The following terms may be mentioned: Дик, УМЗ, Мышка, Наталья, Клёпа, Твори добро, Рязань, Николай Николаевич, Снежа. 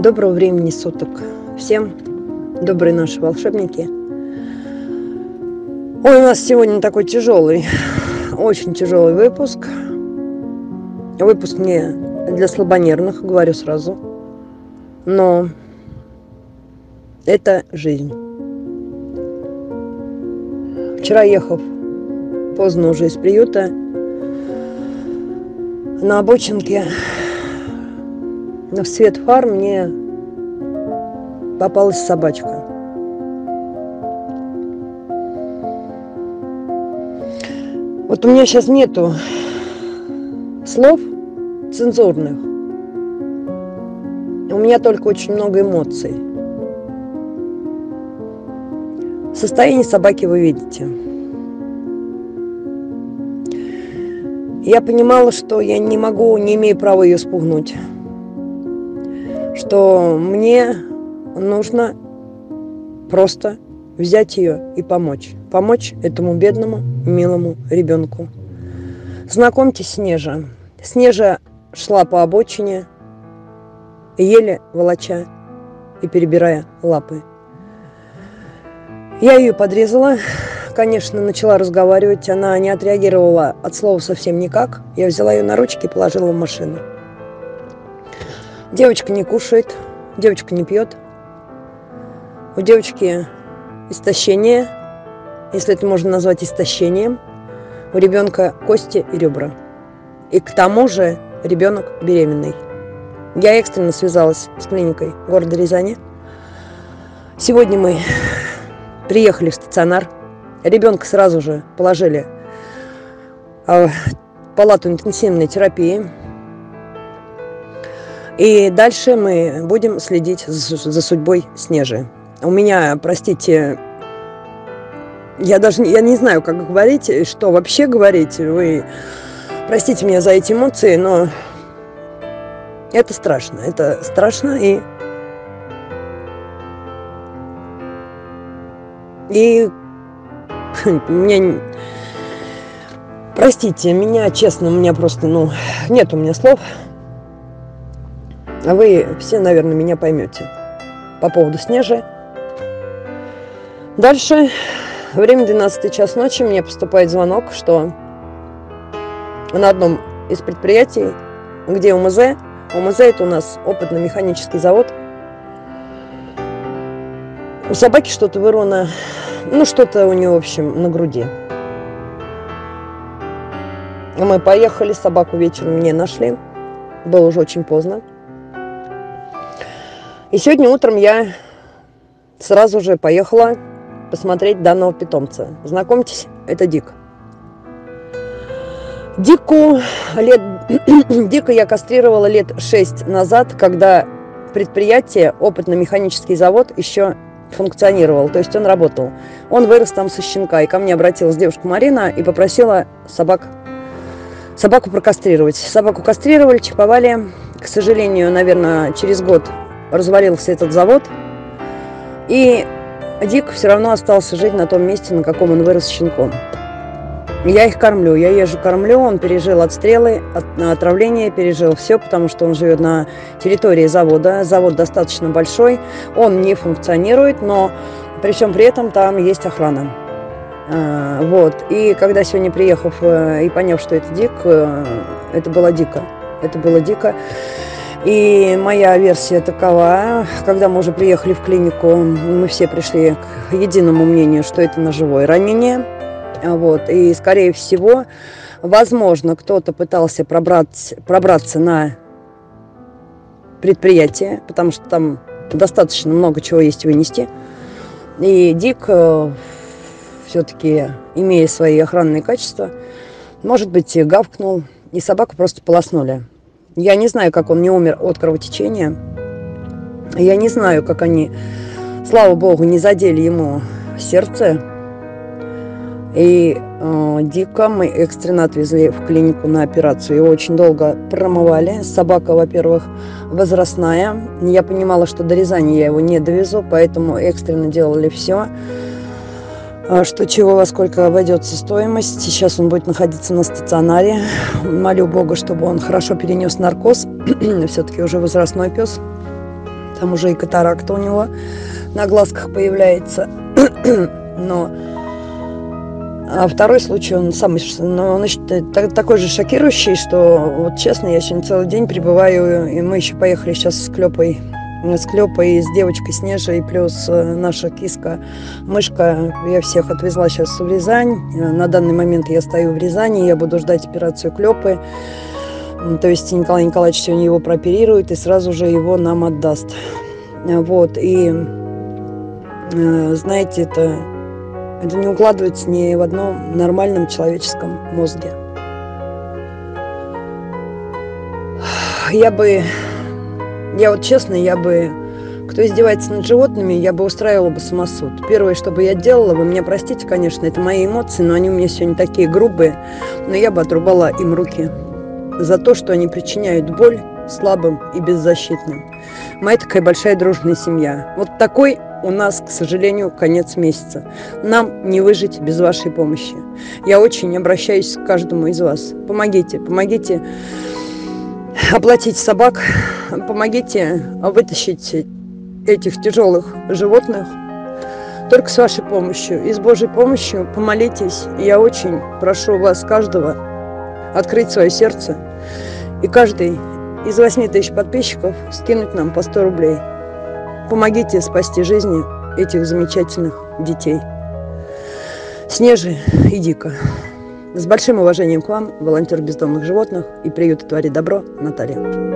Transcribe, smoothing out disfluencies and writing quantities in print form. Доброго времени суток всем, добрые наши волшебники. Ой, у нас сегодня такой тяжелый, очень тяжелый выпуск. Выпуск не для слабонервных, говорю сразу. Но это жизнь. Вчера, ехав поздно уже из приюта, на обочинке в свет фар мне попалась собачка. Вот у меня сейчас нету слов цензурных. У меня только очень много эмоций. Состояние собаки вы видите. Я понимала, что я не могу, не имею права ее спугнуть. Что мне нужно просто взять ее и помочь. Помочь этому бедному, милому ребенку. Знакомьтесь, Снежа. Снежа шла по обочине, еле волоча и перебирая лапы. Я ее подрезала, конечно, начала разговаривать. Она не отреагировала от слова совсем никак. Я взяла ее на ручки и положила в машину. Девочка не кушает, девочка не пьет. У девочки истощение, если это можно назвать истощением. У ребенка кости и ребра. И к тому же ребенок беременный. Я экстренно связалась с клиникой города Рязани. Сегодня мы приехали в стационар. Ребенка сразу же положили в палату интенсивной терапии. И дальше мы будем следить за судьбой Снежи. У меня, простите, я не знаю, как говорить, что вообще говорить. Вы простите меня за эти эмоции, но это страшно. Это страшно и меня... Простите, меня, честно, у меня просто, нет у меня слов. А вы все, наверное, меня поймете по поводу Снежи. Дальше, время 12 час ночи, мне поступает звонок, что на одном из предприятий, где УМЗ это у нас опытно-механический завод, у собаки что-то вырвано, что-то у нее, в общем, на груди. Мы поехали, собаку вечером не нашли, было уже очень поздно. И сегодня утром я сразу же поехала посмотреть данного питомца. Знакомьтесь, это Дик. Дика я кастрировала лет 6 назад, когда предприятие, опытно-механический завод, еще функционировал, то есть он работал. Он вырос там со щенка, и ко мне обратилась девушка Марина и попросила собаку прокастрировать. Собаку кастрировали, чиповали. К сожалению, наверное, через год развалился этот завод, и Дик все равно остался жить на том месте, на каком он вырос щенком. Я их кормлю, я езжу кормлю, он пережил отстрелы, отравление, пережил все, потому что он живет на территории завода, завод достаточно большой, он не функционирует, но при всем при этом там есть охрана. Вот, и когда сегодня приехав и поняв, что это Дик, это было дико. И моя версия такова, когда мы уже приехали в клинику, мы все пришли к единому мнению, что это ножевое ранение. Вот. И, скорее всего, возможно, кто-то пытался пробраться на предприятие, потому что там достаточно много чего есть вынести. И Дик, все-таки имея свои охранные качества, может быть, гавкнул, и собаку просто полоснули. Я не знаю, как он не умер от кровотечения. Я не знаю, как они, слава богу, не задели ему сердце. И Дика мы экстренно отвезли в клинику на операцию. Его очень долго промывали. Собака, во-первых, возрастная. Я понимала, что до Рязани я его не довезу, поэтому экстренно делали все. Что чего, во сколько обойдется стоимость. Сейчас он будет находиться на стационаре. Молю Бога, чтобы он хорошо перенес наркоз. Все-таки уже возрастной пес. Там уже и катаракта у него на глазках появляется. Но а второй случай, он самый, но он такой же шокирующий, что вот честно, я сегодня целый день пребываю, и мы еще поехали сейчас с Клёпой, с девочкой Снежей, плюс наша киска, мышка. Я всех отвезла сейчас в Рязань. На данный момент я стою в Рязани, я буду ждать операцию Клёпы. То есть Николай Николаевич сегодня его прооперирует и сразу же его нам отдаст. Вот, и знаете, это не укладывается ни в одном нормальном человеческом мозге. Я вот честно, кто издевается над животными, я бы устраивала бы самосуд. Первое, что бы я делала, вы меня простите, конечно, это мои эмоции, но они у меня сегодня такие грубые, но я бы отрубала им руки за то, что они причиняют боль слабым и беззащитным. Моя такая большая дружная семья. Вот такой у нас, к сожалению, конец месяца. Нам не выжить без вашей помощи. Я очень обращаюсь к каждому из вас. Помогите оплатить собак, помогите вытащить этих тяжелых животных. Только с вашей помощью и с Божьей помощью помолитесь. Я очень прошу вас каждого открыть свое сердце и каждый из 8000 подписчиков скинуть нам по 100 рублей. Помогите спасти жизни этих замечательных детей. Снежи и Дика. С большим уважением к вам, волонтер бездомных животных и приюта «Твори добро» Наталья.